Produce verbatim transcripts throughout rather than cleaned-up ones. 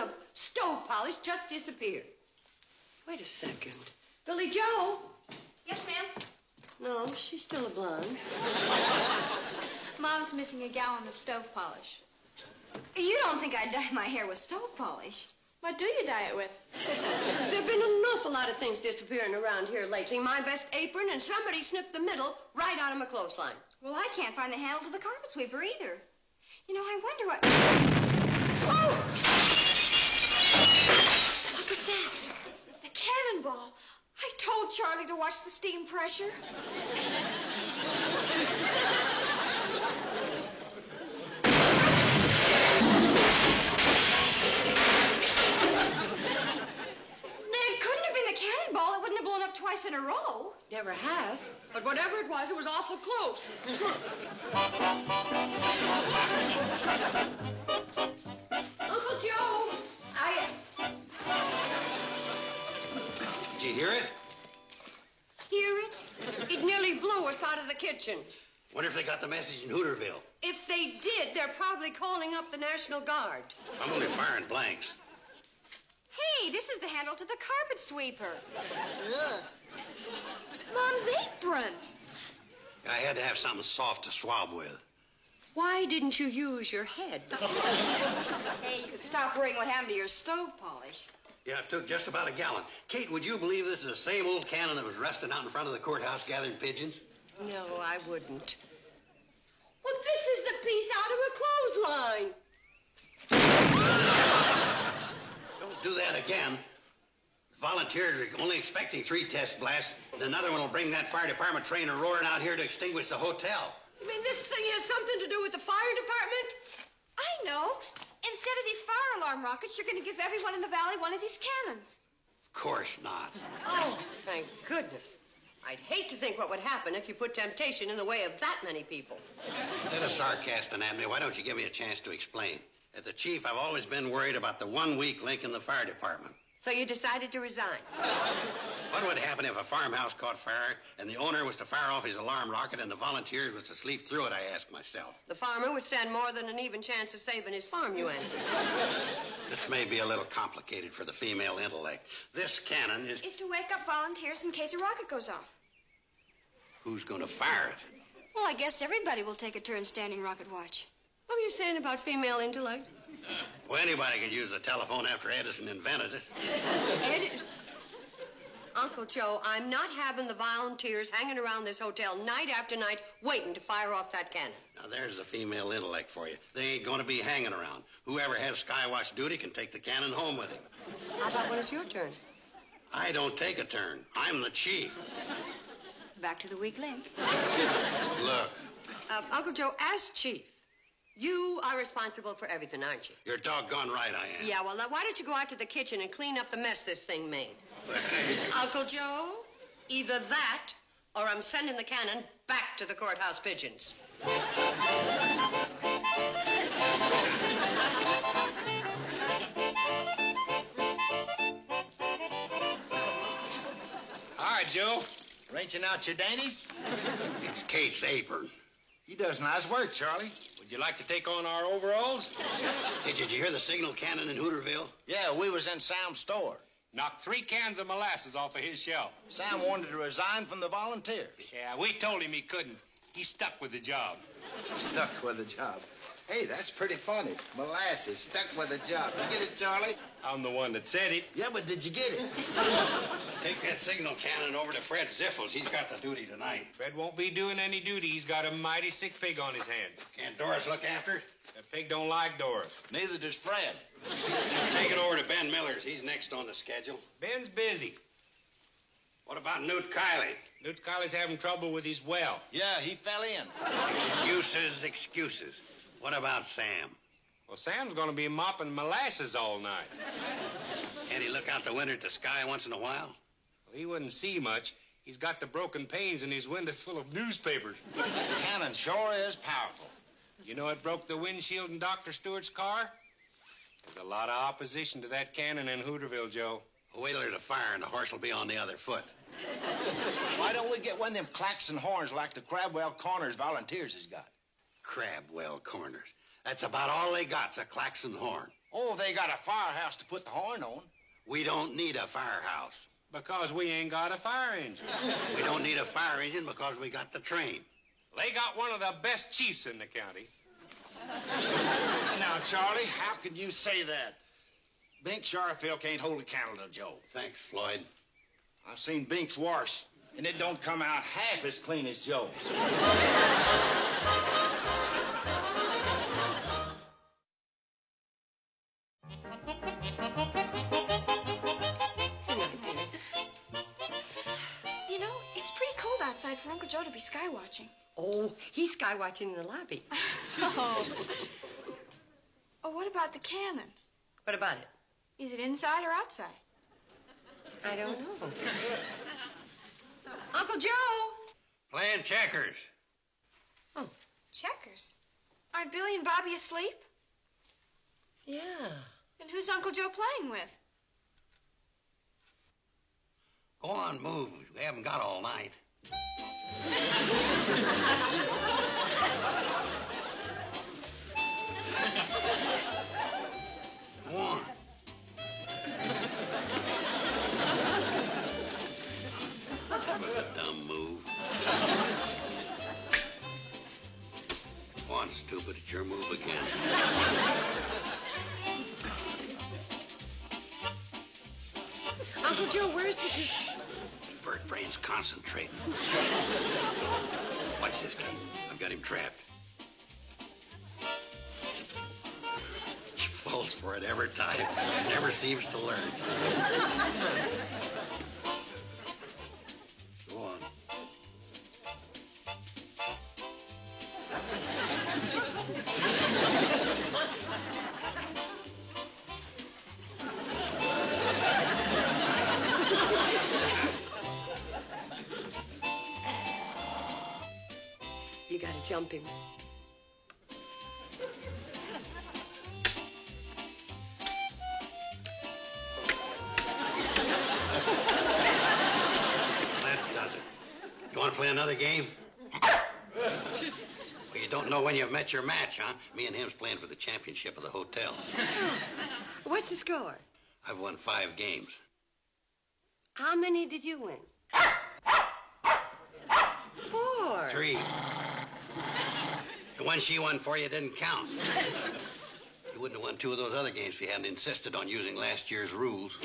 of stove polish just disappeared. Wait a second. Billy Joe? Yes, ma'am? No, she's still a blonde. Mom's missing a gallon of stove polish. You don't think I'd dye my hair with stove polish? What do you dye it with? There have been an awful lot of things disappearing around here lately. My best apron, and somebody snipped the middle right out of my clothesline. Well, I can't find the handle to the carpet sweeper either. You know, I wonder what... Oh! What was that? The cannonball. I told Charlie to watch the steam pressure. Twice in a row. Never has. But whatever it was, it was awful close. Uncle Joe, I... Did you hear it? Hear it? It nearly blew us out of the kitchen. Wonder if they got the message in Hooterville. If they did, they're probably calling up the National Guard. I'm only firing blanks. Hey, this is the handle to the carpet sweeper. Ugh. Mom's apron. I had to have something soft to swab with. Why didn't you use your head? Hey, you could stop worrying what happened to your stove polish. Yeah, it took just about a gallon. Kate, would you believe this is the same old cannon that was resting out in front of the courthouse gathering pigeons? No, I wouldn't. Well, this is the piece out of a clothesline. Do that again. The volunteers are only expecting three test blasts, and another one will bring that fire department train a roaring out here to extinguish the hotel. You mean this thing has something to do with the fire department? I know. Instead of these fire alarm rockets, you're going to give everyone in the valley one of these cannons. Of course not. Oh, thank goodness. I'd hate to think what would happen if you put temptation in the way of that many people. Instead of sarcasm at me, why don't you give me a chance to explain? As a chief, I've always been worried about the one-week link in the fire department. So you decided to resign? What would happen if a farmhouse caught fire and the owner was to fire off his alarm rocket and the volunteers was to sleep through it, I asked myself? The farmer would stand more than an even chance of saving his farm, you answered. This may be a little complicated for the female intellect. This cannon is... Is to wake up volunteers in case a rocket goes off. Who's going to fire it? Well, I guess everybody will take a turn standing rocket watch. What were you saying about female intellect? Well, anybody could use the telephone after Edison invented it. Edison? Uncle Joe, I'm not having the volunteers hanging around this hotel night after night waiting to fire off that cannon. Now, there's the female intellect for you. They ain't going to be hanging around. Whoever has skywatch duty can take the cannon home with him. How about when it's your turn? I don't take a turn. I'm the chief. Back to the weak link. Look. Uh, Uncle Joe, as chief, you are responsible for everything, aren't you? You're doggone right I am. Yeah, well, now, why don't you go out to the kitchen and clean up the mess this thing made? Uncle Joe, either that or I'm sending the cannon back to the courthouse pigeons. All right, Joe. Wrenching out your dainties? It's Kate's apron. He does nice work, Charlie. Would you like to take on our overalls? Hey, did you hear the signal cannon in Hooterville? Yeah, we was in Sam's store. Knocked three cans of molasses off of his shelf. Sam wanted to resign from the volunteers. Yeah, we told him he couldn't. He stuck with the job. Stuck with the job. Hey, that's pretty funny. Molasses, stuck with the job. Did you get it, Charlie? I'm the one that said it. Yeah, but did you get it? Take that signal cannon over to Fred Ziffels. He's got the duty tonight. Fred won't be doing any duty. He's got a mighty sick pig on his hands. Can't Doris look after it? That pig don't like Doris. Neither does Fred. Take it over to Ben Miller's. He's next on the schedule. Ben's busy. What about Newt Kiley? Newt Kiley's having trouble with his well. Yeah, he fell in. Excuses, excuses. What about Sam? Well, Sam's going to be mopping molasses all night. Can't he look out the window at the sky once in a while? Well, he wouldn't see much. He's got the broken panes in his window full of newspapers. The cannon sure is powerful. You know it broke the windshield in Doctor Stewart's car? There's a lot of opposition to that cannon in Hooterville, Joe. Well, wait till there's a fire and the horse will be on the other foot. Why don't we get one of them claxon horns like the Crabwell Corners volunteers has got? Crabwell Corners. That's about all they got's a klaxon horn. Oh, they got a firehouse to put the horn on. We don't need a firehouse. Because we ain't got a fire engine. We don't need a fire engine because we got the train. They got one of the best chiefs in the county. Now, Charlie, how can you say that? Bink Scharfield can't hold a candle to Joe. Thanks, Floyd. I've seen Bink's wash, and it don't come out half as clean as Joe's. You know, it's pretty cold outside for Uncle Joe to be skywatching. Oh, he's skywatching in the lobby. Oh. Oh, what about the cannon? What about it? Is it inside or outside? I don't know. Uncle Joe! Playing checkers. Oh. Checkers? Aren't Billy and Bobby asleep? Yeah. And who's Uncle Joe playing with? Go on, move. We haven't got all night. Come on. That was a dumb move. Come on, stupid. It's your move again. Uncle Joe, where's the... Bert Brain's concentrating. Watch this, Kate. I've got him trapped. He falls for it every time. Never seems to learn. Go on. You gotta jump him. Play another game? Well, you don't know when you've met your match, huh? Me and him's playing for the championship of the hotel. What's the score? I've won five games. How many did you win? Four. Three. The one she won for you didn't count. You wouldn't have won two of those other games if you hadn't insisted on using last year's rules.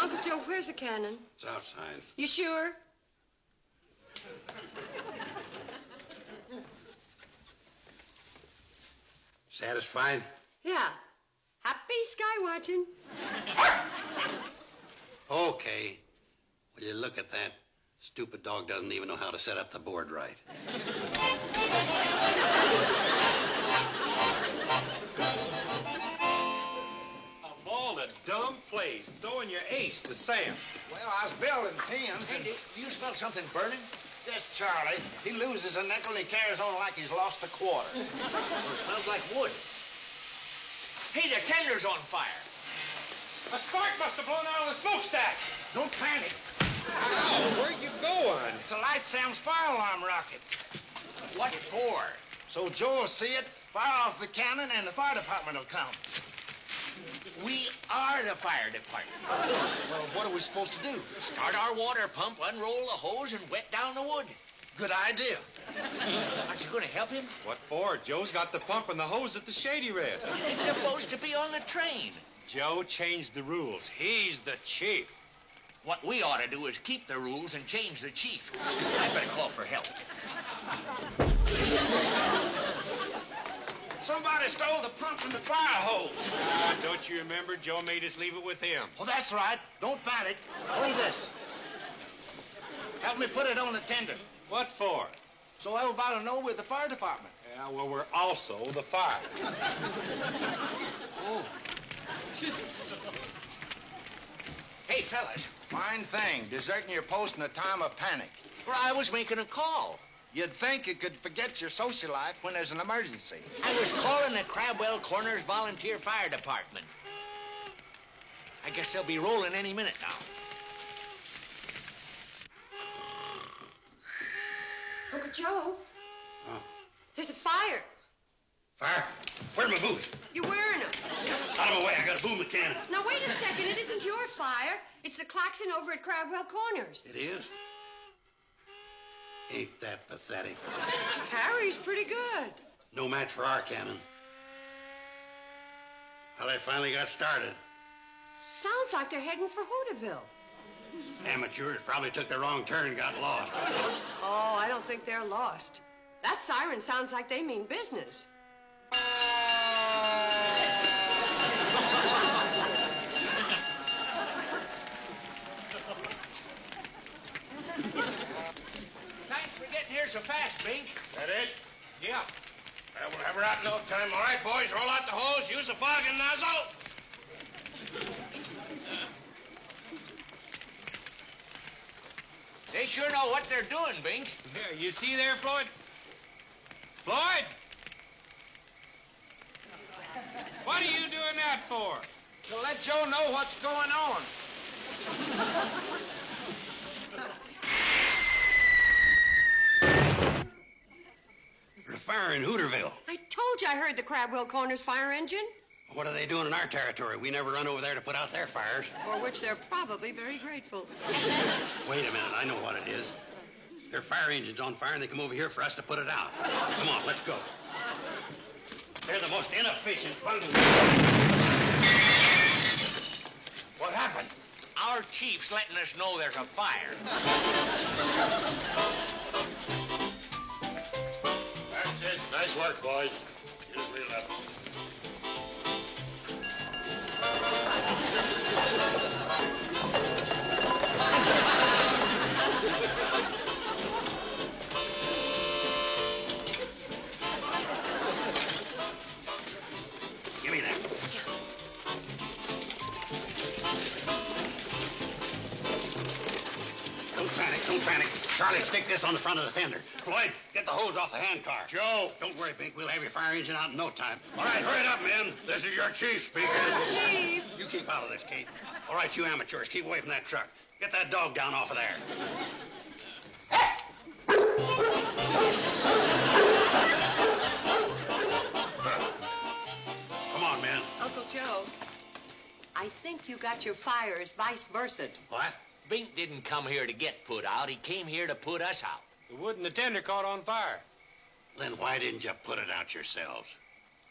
Uncle Joe, where's the cannon? It's outside. You sure? Satisfied? Yeah. Happy skywatching. Okay. Will you look at that? Stupid dog doesn't even know how to set up the board right. Of all the dumb plays, throwing your ace to Sam. Well, I was building tens. Hey, and... do you smell something burning? Yes, Charlie. He loses a nickel and he carries on like he's lost a quarter. Well, it smells like wood. Hey, the tender's on fire. A spark must have blown out of the smokestack. Don't panic. Ow, where'd you go on? To light Sam's fire alarm rocket. What for? So Joe will see it, fire off the cannon, and the fire department will come. We are the fire department. Well, what are we supposed to do? Start our water pump, unroll the hose, and wet down the wood. Good idea. Aren't you going to help him? What for? Joe's got the pump and the hose at the Shady Rest. It's supposed to be on the train. Joe changed the rules. He's the chief. What we ought to do is keep the rules and change the chief. I better call for help. Somebody stole the pump from the fire hose. Uh, don't you remember? Joe made us leave it with him. Oh, that's right. Don't panic. Hold this. Help me put it on the tender. What for? So everybody will know we're the fire department. Yeah, well, we're also the fire. Oh. Hey, fellas. Fine thing, deserting your post in a time of panic. Well, I was making a call. You'd think you could forget your social life when there's an emergency. I was calling the Crabwell Corners Volunteer Fire Department. I guess they'll be rolling any minute now. Uncle Joe? Oh. There's a fire. Fire? Where are my boots? You're wearing them. Out of my way. I got a boom cannon. Now, wait a second. It isn't your fire. It's the klaxon over at Crabwell Corners. It is? Ain't that pathetic? Harry's pretty good. No match for our cannon. Well, they finally got started. Sounds like they're heading for Hooterville. Amateurs probably took the wrong turn and got lost. Oh, I don't think they're lost. That siren sounds like they mean business. Thanks for getting here so fast, Bink. That it? Yeah. Well, we'll have her out in no time. All right, boys, roll out the hose, use the fogging nozzle. They sure know what they're doing, Bink. Here, you see there, Floyd? Floyd? What are you doing that for? To let Joe know what's going on. There's a fire in Hooterville. I told you I heard the Crabwell Corners fire engine. What are they doing in our territory? We never run over there to put out their fires. For which they're probably very grateful. Wait a minute. I know what it is. Their fire engine's on fire, and they come over here for us to put it out. Come on, let's go. They're the most inefficient bundles. What happened? Our chief's letting us know there's a fire. That's it. Nice work, boys. You did real effort. Give me that. Don't panic, don't panic. Charlie, stick this on the front of the fender. Floyd, get the hose off the hand car. Joe! Don't worry, Bink. We'll have your fire engine out in no time. All right, hurry it up, men. This is your chief speaking. Chief! You keep out of this, Kate. All right, you amateurs, keep away from that truck. Get that dog down off of there. Come on, men. Uncle Joe, I think you got your fires vice versa. What? Bink didn't come here to get put out. He came here to put us out. The wood and the tender caught on fire. Then why didn't you put it out yourselves?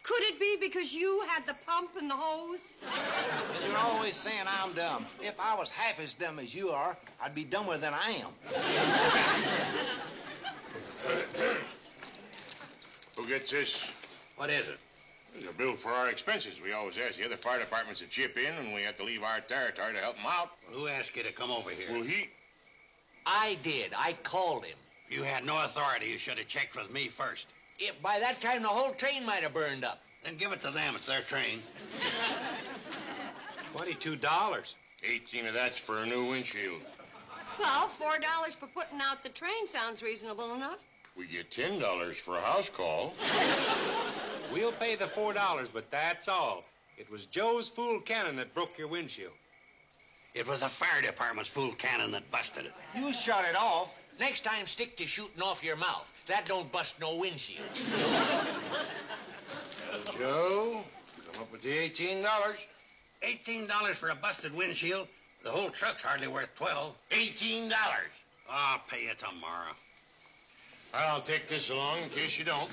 Could it be because you had the pump and the hose? You're always saying I'm dumb. If I was half as dumb as you are, I'd be dumber than I am. Who gets this? What is it? It's a bill for our expenses. We always ask the other fire departments to chip in, and we have to leave our territory to help them out. Well, who asked you to come over here? Well, he... I did. I called him. You had no authority. You should have checked with me first. If by that time, the whole train might have burned up. Then give it to them. It's their train. twenty-two dollars. eighteen of that's for a new windshield. Well, four dollars for putting out the train sounds reasonable enough. We get ten dollars for a house call. We'll pay the four dollars, but that's all. It was Joe's fool cannon that broke your windshield. It was the fire department's fool cannon that busted it. You shut it off. Next time, stick to shooting off your mouth. That don't bust no windshield. Well, Joe, come up with the eighteen dollars. eighteen dollars for a busted windshield? The whole truck's hardly worth twelve dollars. eighteen dollars. I'll pay you tomorrow. I'll take this along in case you don't.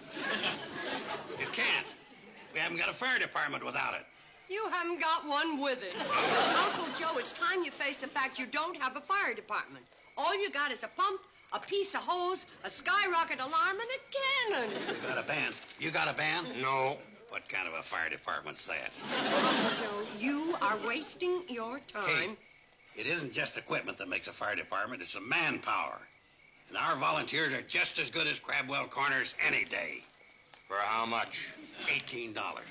You can't. We haven't got a fire department without it. You haven't got one with it. Uncle Joe, it's time you face the fact you don't have a fire department. All you got is a pump, a piece of hose, a skyrocket alarm, and a cannon. You got a band. You got a band? No. What kind of a fire department's that? Uncle Joe, you are wasting your time. Kate, it isn't just equipment that makes a fire department. It's the manpower. And our volunteers are just as good as Crabwell Corners any day. For how much? eighteen dollars.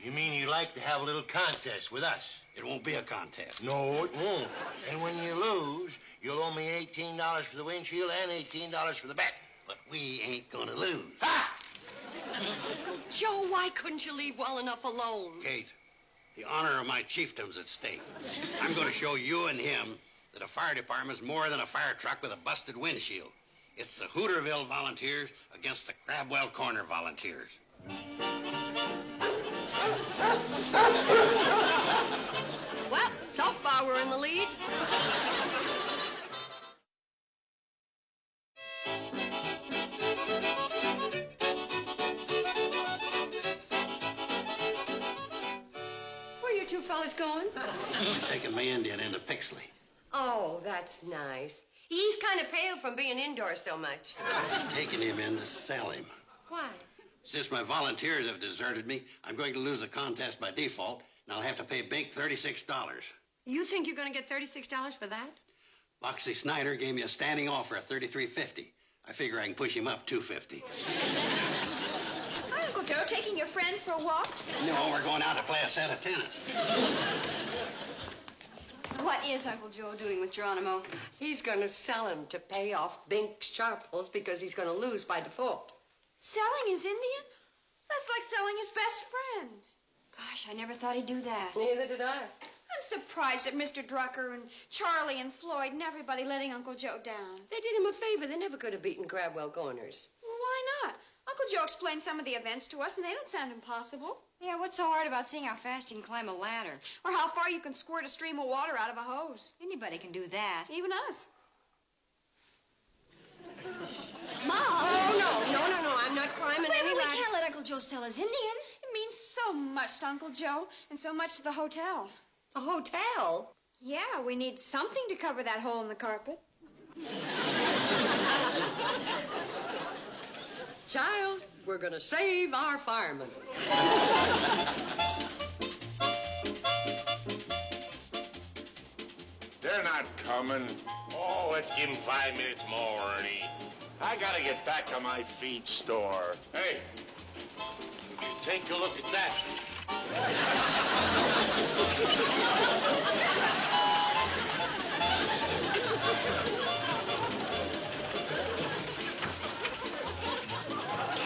You mean you like to have a little contest with us? It won't be a contest. No, it won't. And when you lose, you'll owe me eighteen dollars for the windshield and eighteen dollars for the bet. But we ain't gonna lose. Ha! Uncle Joe, why couldn't you leave well enough alone? Kate, the honor of my chiefdom's at stake. I'm gonna show you and him that a fire department's more than a fire truck with a busted windshield. It's the Hooterville volunteers against the Crabwell Corner volunteers. Well, so far we're in the lead. Where are you two fellas going? I'm taking my Indian into Pixley. Oh, that's nice. He's kind of pale from being indoors so much. I'm just taking him in to sell him. Why? Since my volunteers have deserted me, I'm going to lose the contest by default, and I'll have to pay Bink thirty-six dollars. You think you're going to get thirty-six dollars for that? Boxy Snyder gave me a standing offer of thirty-three fifty. I figure I can push him up two fifty. Hi, Uncle Joe, taking your friend for a walk? No, we're going out to play a set of tennis. What is Uncle Joe doing with Geronimo? He's going to sell him to pay off Bink Scharfield because he's going to lose by default. Selling his Indian? That's like selling his best friend. Gosh, I never thought he'd do that. Neither did I. I'm surprised at Mister Drucker and Charlie and Floyd and everybody letting Uncle Joe down. They did him a favor. They never could have beaten Crabwell Corners. Well, why not? Uncle Joe explained some of the events to us, and they don't sound impossible. Yeah, what's so hard about seeing how fast you can climb a ladder? Or how far you can squirt a stream of water out of a hose. Anybody can do that. Even us. Mom! Oh, no, no, no, no, I'm not climbing any ladder. We can't let Uncle Joe sell his Indian. It means so much to Uncle Joe and so much to the hotel. A hotel? Yeah, we need something to cover that hole in the carpet. Child, we're going to save our firemen. They're not coming. Oh, let's give them five minutes more, Ernie. I got to get back to my feed store. Hey, take a look at that.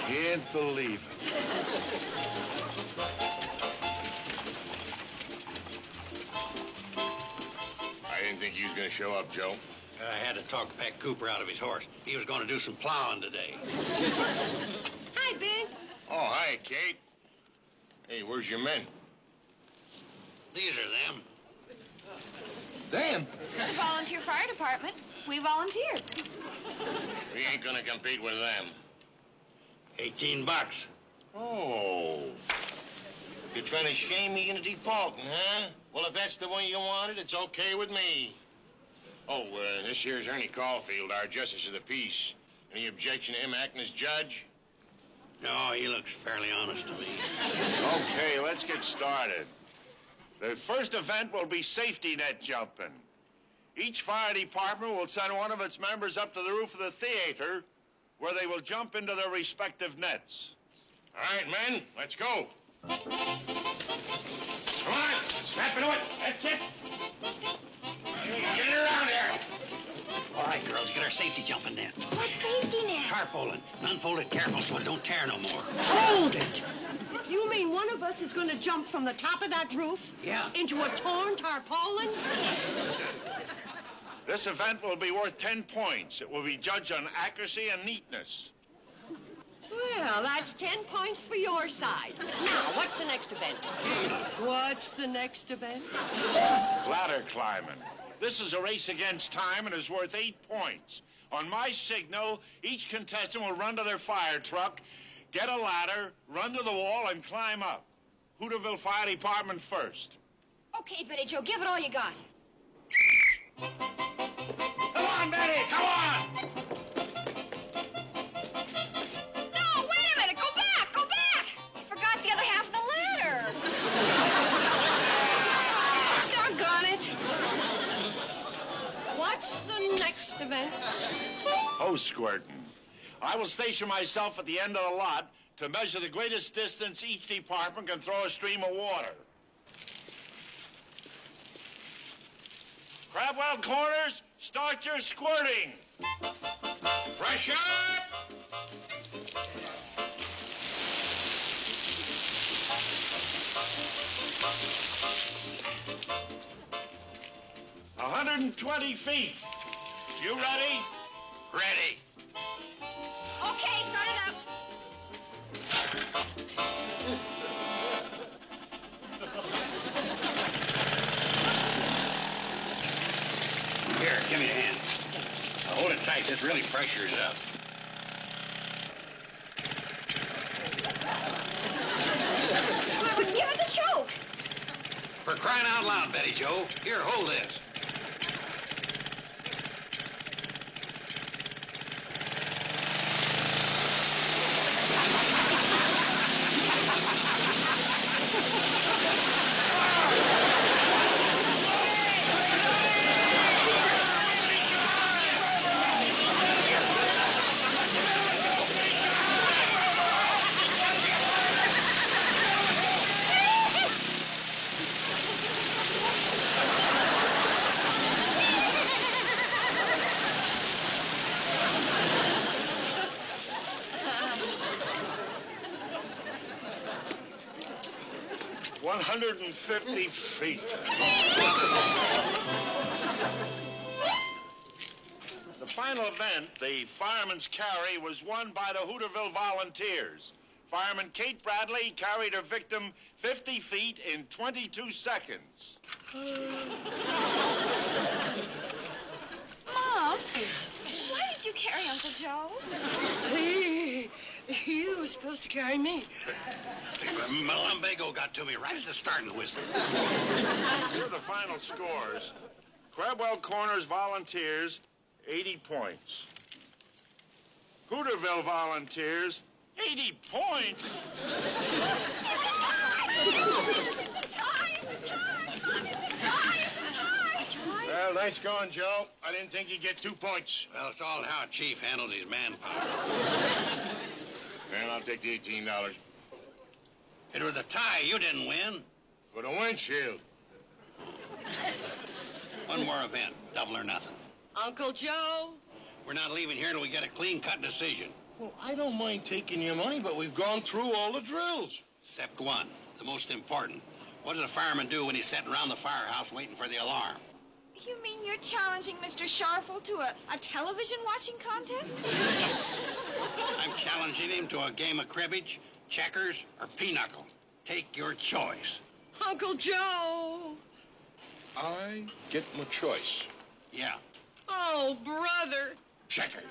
Can't believe it. I didn't think you was going to show up, Joe. I had to talk Pat Cooper out of his horse. He was going to do some plowing today. Hi, Ben. Oh, hi, Kate. Hey, where's your men? These are them. Them? The volunteer fire department. We volunteered. We ain't going to compete with them. eighteen bucks. Oh. You're trying to shame me into defaulting, huh? Well, if that's the way you want it, it's okay with me. Oh, uh, this here's Ernie Caulfield, our Justice of the Peace. Any objection to him acting as judge? No, he looks fairly honest to me. Okay, let's get started. The first event will be safety net jumping. Each fire department will send one of its members up to the roof of the theater where they will jump into their respective nets. All right, men, let's go. Come on, snap into it. That's it. Get it around here. All right, girls, get our safety jumping net. What safety net? Tarpaulin. Unfold it careful so it don't tear no more. Hold it. You mean one of us is going to jump from the top of that roof? Yeah. Into a torn tarpaulin? This event will be worth ten points. It will be judged on accuracy and neatness. Well, that's ten points for your side. Now, what's the next event? What's the next event? Ladder climbing. This is a race against time and is worth eight points. On my signal, each contestant will run to their fire truck, get a ladder, run to the wall, and climb up. Hooterville Fire Department first. Okay, Betty Jo, give it all you got. Come on, Betty, come on! No, wait a minute, go back, go back! I forgot the other half of the ladder. Doggone it. What's the next event? Hose squirting. I will station myself at the end of the lot to measure the greatest distance each department can throw a stream of water. Crabwell Corners, start your squirting. Pressure up! one hundred twenty feet. You ready? Ready. This really pressures up. I would give it a choke. For crying out loud, Betty Jo. Here, hold this. one hundred fifty feet. The final event, the fireman's carry, was won by the Hooterville volunteers. Fireman Kate Bradley carried her victim fifty feet in twenty-two seconds. Mom, why did you carry Uncle Joe? He, he was supposed to carry me. My lumbago got to me right at the start of the whistle. Here are the final scores. Crabwell Corners volunteers, eighty points. Hooterville volunteers, eighty points? Well, nice going, Joe. I didn't think you'd get two points. Well, it's all how Chief handles his manpower. Well, I'll take the eighteen dollars. It was a tie. You didn't win. For the windshield. One more event. Double or nothing. Uncle Joe? We're not leaving here till we get a clean-cut decision. Well, I don't mind taking your money, but we've gone through all the drills. Except one, the most important. What does a fireman do when he's sitting around the firehouse waiting for the alarm? You mean you're challenging Mister Scharfield to a, a television-watching contest? I'm challenging him to a game of cribbage, checkers, or pinochle. Take your choice. Uncle Joe! I get my choice. Yeah. Oh, brother. Checkers.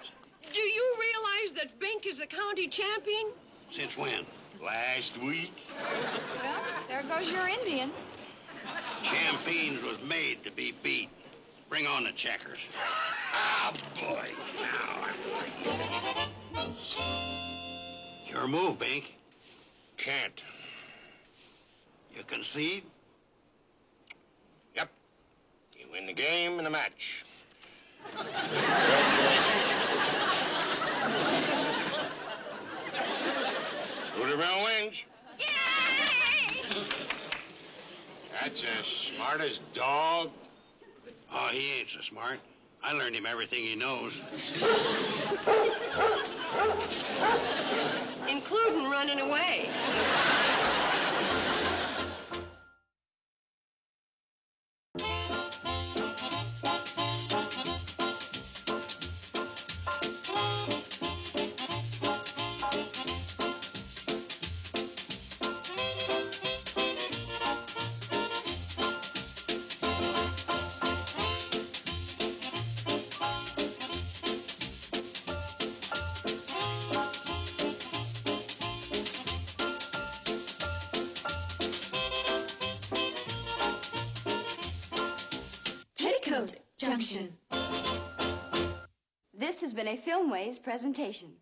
Do you realize that Bink is the county champion? Since when? Last week. Well, there goes your Indian. Champions was made to be beat. Bring on the checkers. Ah, oh, boy. Now I'm... Your move, Bink. Can't. You concede? Yep. You win the game and the match. Hooterville wins. Yay! That's the smartest dog. Oh, he ain't so smart. I learned him everything he knows. Including running away. This has been a Filmways presentation.